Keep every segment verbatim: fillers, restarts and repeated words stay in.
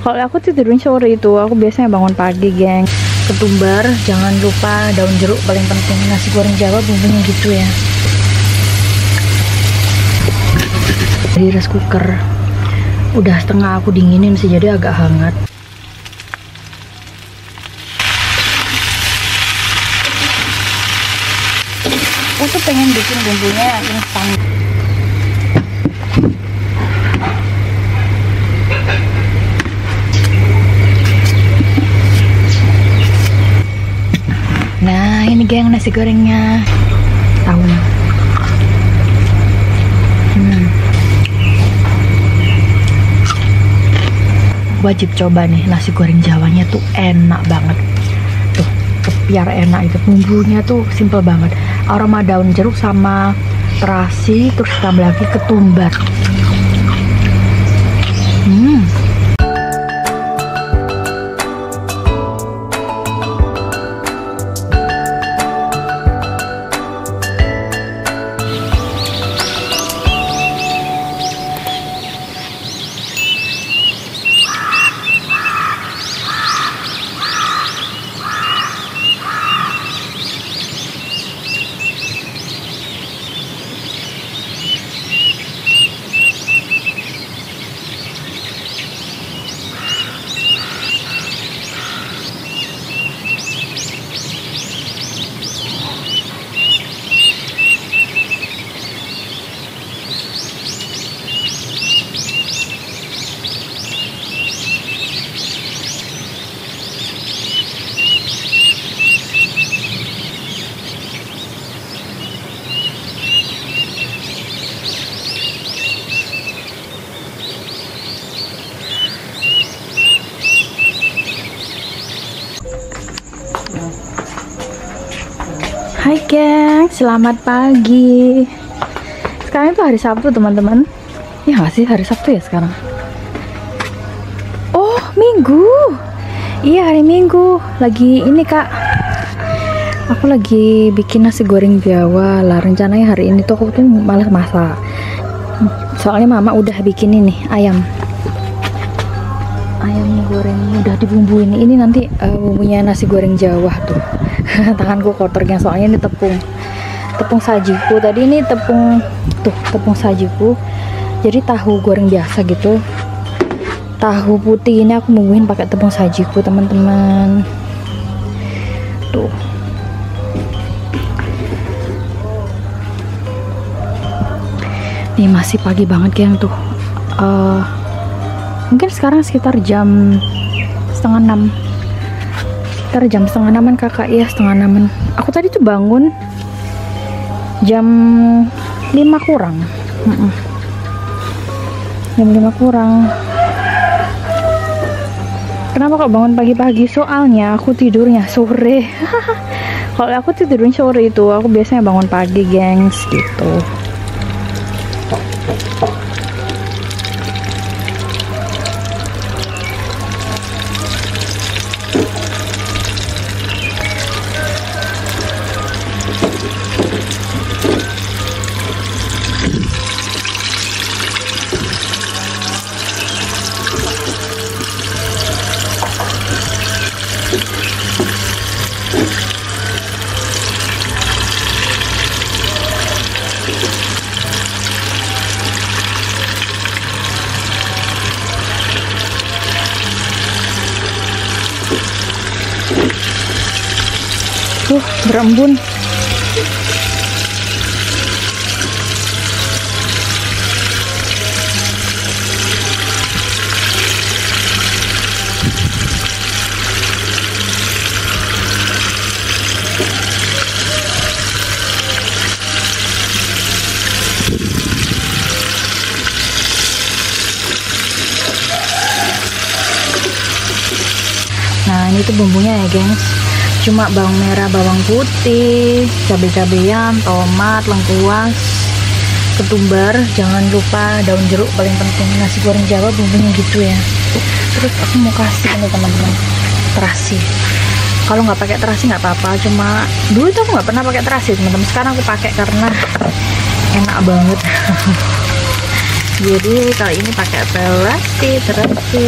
Kalau aku tuh tidurin sore itu, aku biasanya bangun pagi, geng. Ketumbar, jangan lupa daun jeruk paling penting. Nasi goreng Jawa bumbunya gitu ya. Di rice cooker udah setengah aku dinginin sih, jadi agak hangat. Aku tuh pengen bikin bumbunya instan. Nah, ini geng nasi gorengnya. Tahu ya. Hmm. Wajib coba nih, nasi goreng Jawanya tuh enak banget. Tuh, kepiar enak itu. Bumbunya tuh simple banget. Aroma daun jeruk sama terasi, terus tambah lagi ketumbar. Hmm. Hai geng, selamat pagi. Sekarang itu hari Sabtu, teman-teman. Ya nggak sih, hari Sabtu ya sekarang. Oh, Minggu. Iya, hari Minggu. Lagi ini kak, aku lagi bikin nasi goreng Jawa lah. Rencananya hari ini tuh aku tuh malas masak. Soalnya mama udah bikin ini ayam. Ayam gorengnya udah dibumbuin. Ini nanti uh, bumbunya nasi goreng Jawa tuh. Tanganku kotornya soalnya ini tepung tepung sajiku tadi, ini tepung tuh tepung sajiku, jadi tahu goreng biasa gitu, tahu putih ini aku bumbuin pakai tepung sajiku teman-teman. Tuh nih masih pagi banget geng tuh, uh, mungkin sekarang sekitar jam setengah enam. Ntar jam setengah enaman kakak, ya setengah enaman. Aku tadi tuh bangun jam lima kurang. Mm -mm. Jam lima kurang. Kenapa kok bangun pagi-pagi? Soalnya aku tidurnya sore. Kalau aku tidurin sore itu, aku biasanya bangun pagi, gengs, gitu. Tuh, berembun. Nah, ini tuh bumbunya ya, gengs. Cuma bawang merah, bawang putih, cabai-cabean, tomat, lengkuas, ketumbar, jangan lupa daun jeruk paling penting. Nasi goreng Jawa bumbunya gitu ya. Terus aku mau kasih ini teman-teman, terasi. Kalau nggak pakai terasi nggak apa-apa, cuma dulu tuh aku nggak pernah pakai terasi teman-teman, sekarang aku pakai karena enak banget. Jadi kali ini pakai terasi terasi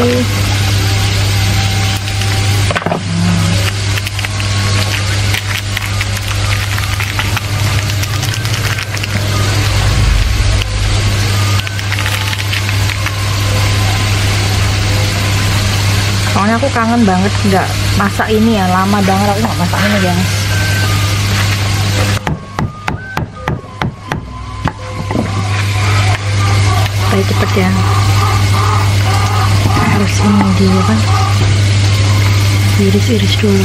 soalnya aku kangen banget nggak masak ini ya, lama banget aku nggak masak ini guys. Baik cepet ya, harus ini dia kan, iris-iris dulu.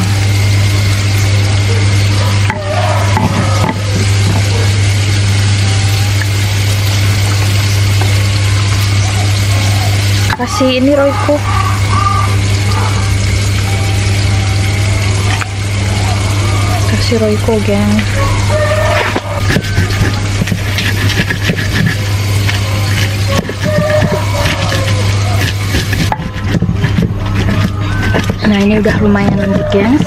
Kasih ini Royco. Kasih Royco, geng. Nah, ini udah lumayan lembut, gengs.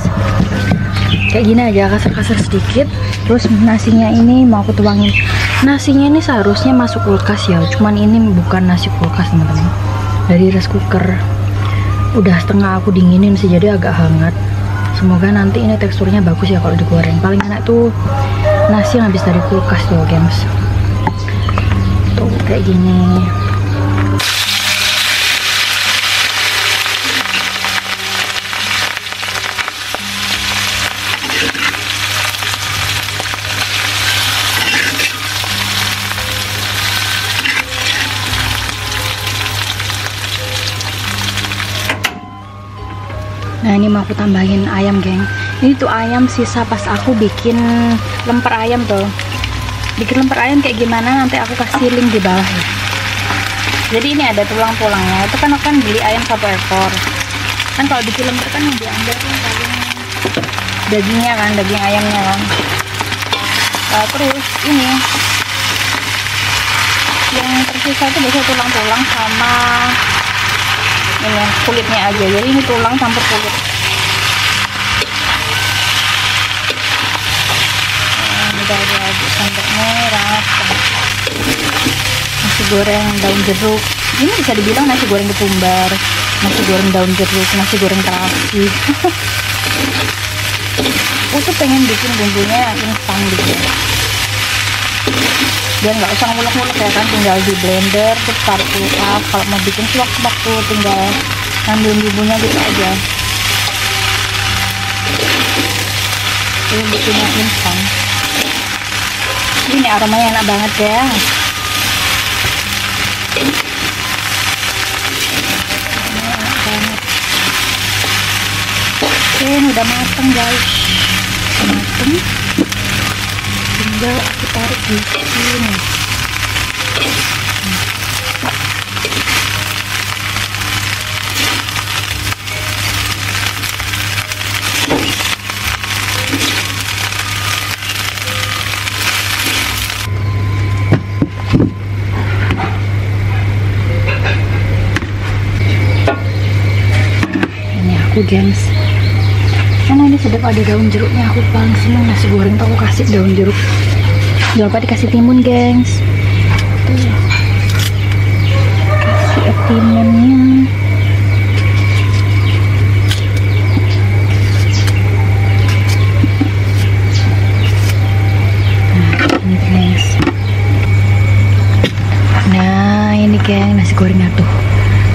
Kayak gini aja, kasar-kasar sedikit. Terus nasinya ini mau aku tuangin. Nasinya ini seharusnya masuk kulkas ya, cuman ini bukan nasi kulkas, teman-teman. Dari rice cooker udah setengah aku dinginin sih, jadi agak hangat. Semoga nanti ini teksturnya bagus ya kalau digoreng. Paling enak tuh nasi yang habis dari kulkas tuh guys, tuh kayak gini. Nah, ini mau aku tambahin ayam, geng. Ini tuh ayam sisa pas aku bikin lemper ayam tuh. Bikin lemper ayam kayak gimana nanti aku kasih link di bawah ya. Jadi ini ada tulang-tulangnya. Itu kan akan beli ayam satu ekor. Kan kalau bikin lemper kan yang diambil kan dagingnya kan, daging ayamnya kan. Nah, terus ini yang tersisa itu biasanya tulang-tulang sama ini kulitnya aja, jadi ini tulang campur kulit. Nah, udah diaduk sampai merah. Nasi goreng daun jeruk, ini bisa dibilang nasi goreng ketumbar, nasi goreng daun jeruk, nasi goreng terasi. Aku tuh pengen bikin bumbunya instan gitu, biar nggak usah ngulek-ngulek ya kan, tinggal di blender terus taruh kulkas. Kalau mau bikin suap-suap tuh tinggal ngambil bumbunya gitu aja, ini bikinnya instan. Ini aromanya enak banget ya. Ini enak banget. Oke, ini udah mateng guys, mateng. Tinggal aku taruh di sini. Ini aku, gengs. Karena ini sedap ada daun jeruknya, aku paling seneng nasi goreng tuh aku kasih daun jeruk. Jangan lupa dikasih timun, gengs. Tuh. Kasih timunnya. Nah, ini guys. Nah, ini geng nasi gorengnya tuh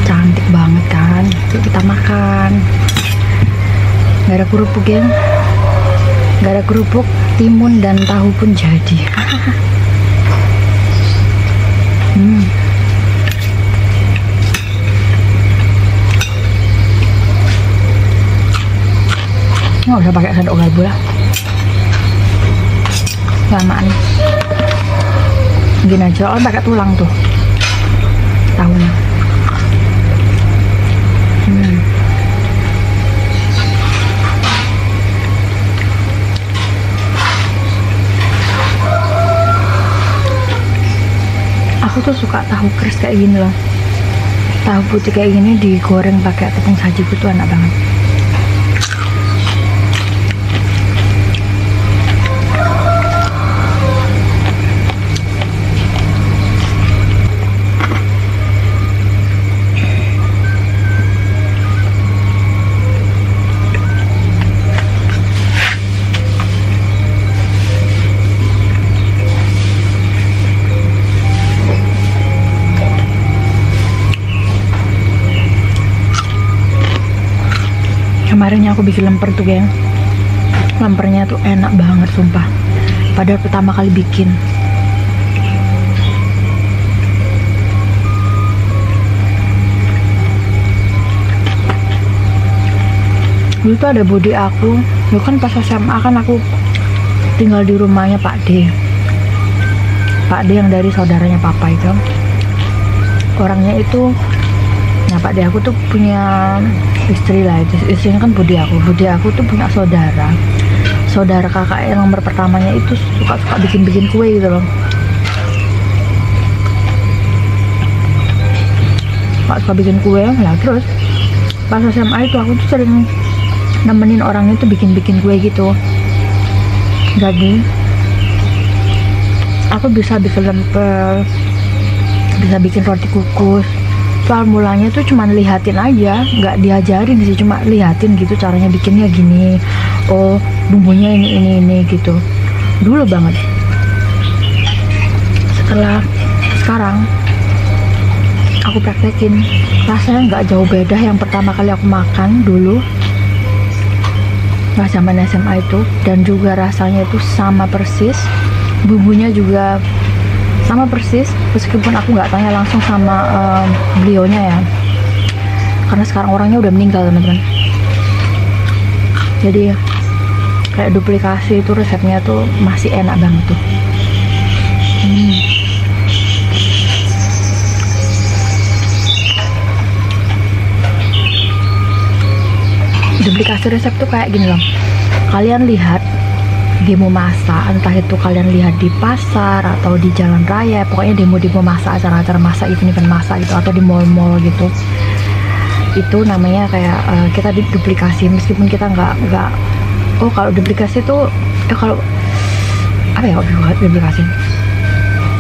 cantik banget kan. Yuk kita makan. Gak ada kerupuk, geng. Gak ada kerupuk, timun dan tahu pun jadi. hmm. Nggak usah pakai sendok garpu lah, lamaan. Gini aja, oh pakai tulang tuh tahunya. Hmm. Aku tuh suka tahu kris kayak gini loh, tahu putih kayak gini digoreng pakai tepung saji gitu, enak banget. Kemarin aku bikin lemper tuh, geng. Lempernya tuh enak banget, sumpah. Padahal pertama kali bikin. Dulu tuh ada bodi aku. Dulu kan pas S M A kan aku tinggal di rumahnya Pak D. Pak D yang dari saudaranya Papa itu. Orangnya itu, nah Pak D aku tuh punya istri lah, istrinya kan Budi aku. Budi aku tuh punya saudara. Saudara kakak yang nomor pertamanya itu suka-suka bikin-bikin kue gitu loh. Suka, suka bikin kue lah. Terus pas S M A itu aku tuh sering nemenin orangnya tuh bikin-bikin kue gitu. Jadi aku bisa bikin lemper, bisa bikin roti kukus. Soal mulanya tuh cuman lihatin aja, nggak diajarin sih, cuma lihatin gitu caranya bikinnya gini. Oh, bumbunya ini ini ini gitu. Dulu banget. Setelah sekarang aku praktekin, rasanya nggak jauh beda yang pertama kali aku makan dulu pas zaman S M A itu, dan juga rasanya itu sama persis. Bumbunya juga sama persis, meskipun aku nggak tanya langsung sama um, beliaunya ya, karena sekarang orangnya udah meninggal, teman-teman. Jadi kayak duplikasi itu resepnya tuh masih enak banget tuh. hmm. Duplikasi resep tuh kayak gini loh, kalian lihat demo masak, entah itu kalian lihat di pasar atau di jalan raya, pokoknya demo-demo masak, acara-acara masak, event-event masak gitu, atau di mall-mall gitu. Itu namanya kayak uh, kita duplikasi, meskipun kita nggak nggak oh kalau duplikasi tuh eh, kalau apa ya duplikasi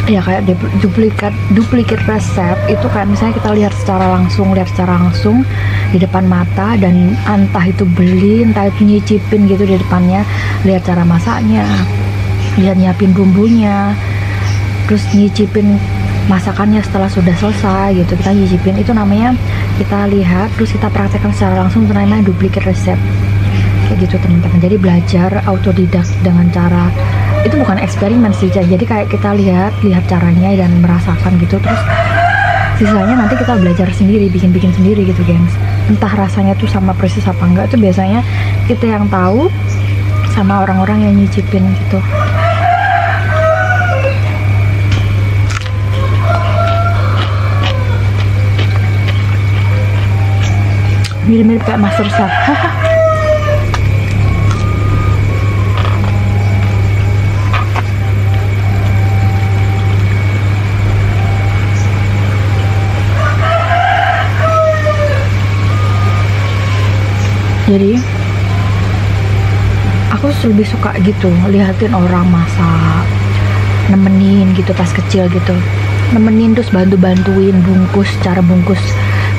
ya kayak duplikat duplikat resep itu kayak misalnya kita lihat secara langsung lihat secara langsung di depan mata, dan entah itu beli, entah itu nyicipin gitu di depannya, lihat cara masaknya, lihat nyiapin bumbunya, terus nyicipin masakannya setelah sudah selesai gitu, kita nyicipin. Itu namanya kita lihat terus kita praktekkan secara langsung, itu namanya duplikat resep kayak gitu, teman-teman. Jadi belajar autodidak dengan cara itu, bukan eksperimen sih, jadi kayak kita lihat lihat caranya dan merasakan gitu, terus sisanya nanti kita belajar sendiri, bikin-bikin sendiri gitu, gengs. Entah rasanya tuh sama persis apa enggak, itu biasanya kita yang tahu sama orang-orang yang nyicipin gitu. Mirip-mirip kayak Master Chef. Jadi aku lebih suka gitu lihatin orang masak, nemenin gitu pas kecil gitu, nemenin terus bantu-bantuin bungkus, cara bungkus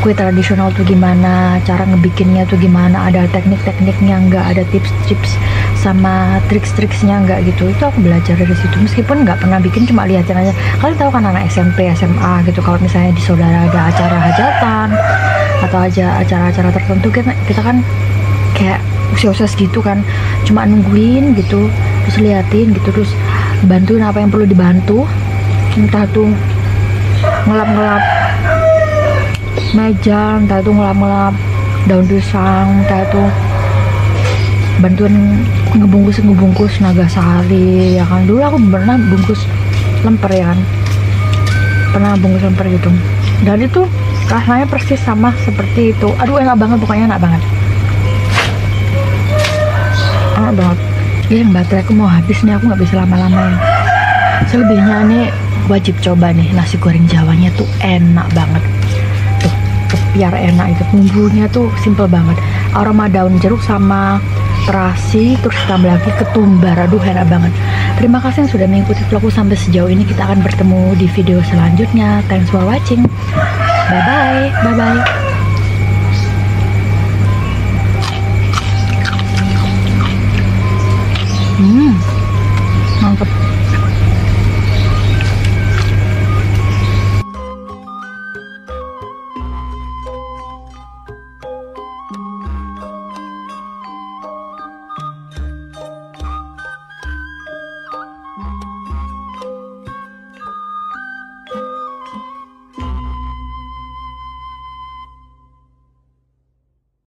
kue tradisional tuh gimana, cara ngebikinnya tuh gimana, ada teknik-tekniknya nggak, ada tips-tips sama triks-triksnya nggak gitu. Itu aku belajar dari situ, meskipun nggak pernah bikin, cuma lihatin aja. Kalian tahu kan anak S M P, S M A gitu, kalau misalnya di saudara ada acara hajatan atau aja acara-acara tertentu, kita, kita kan kayak usia-usia segitu kan cuma nungguin gitu, terus liatin gitu, terus bantuin apa yang perlu dibantu, entah tuh ngelap-ngelap meja, entah tuh ngelap-ngelap daun pisang, entah tuh bantuin ngebungkus-ngebungkus nagasari ya kan. Dulu aku pernah bungkus lemper ya kan, pernah bungkus lemper gitu, dan itu rasanya persis sama seperti itu. Aduh, enak banget, pokoknya enak banget, enak banget. Ya, yang baterai aku mau habis nih, aku nggak bisa lama-lama ya. Selebihnya nih wajib coba nih, nasi goreng Jawanya tuh enak banget tuh, kepiar enak itu, bumbunya tuh simple banget, aroma daun jeruk sama terasi, terus tambah lagi ketumbar. Aduh, enak banget. Terima kasih yang sudah mengikuti vlogku sampai sejauh ini. Kita akan bertemu di video selanjutnya. Thanks for watching. Bye-bye. Bye-bye.